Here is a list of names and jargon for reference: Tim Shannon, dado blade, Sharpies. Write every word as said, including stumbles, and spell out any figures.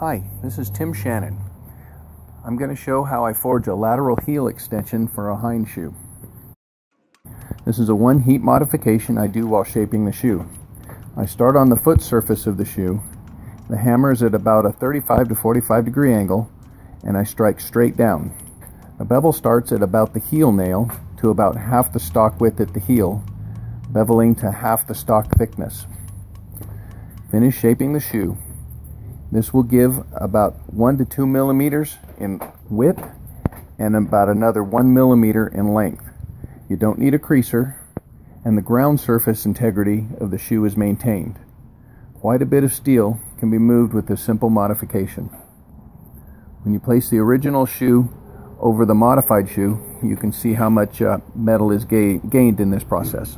Hi, this is Tim Shannon. I'm going to show how I forge a lateral heel extension for a hind shoe. This is a one heat modification I do while shaping the shoe. I start on the foot surface of the shoe. The hammer is at about a thirty-five to forty-five degree angle, and I strike straight down. The bevel starts at about the heel nail to about half the stock width at the heel, beveling to half the stock thickness. Finish shaping the shoe. This will give about one to two millimeters in width and about another one millimeter in length. You don't need a creaser, and the ground surface integrity of the shoe is maintained. Quite a bit of steel can be moved with this simple modification. When you place the original shoe over the modified shoe, you can see how much uh, metal is ga- gained in this process.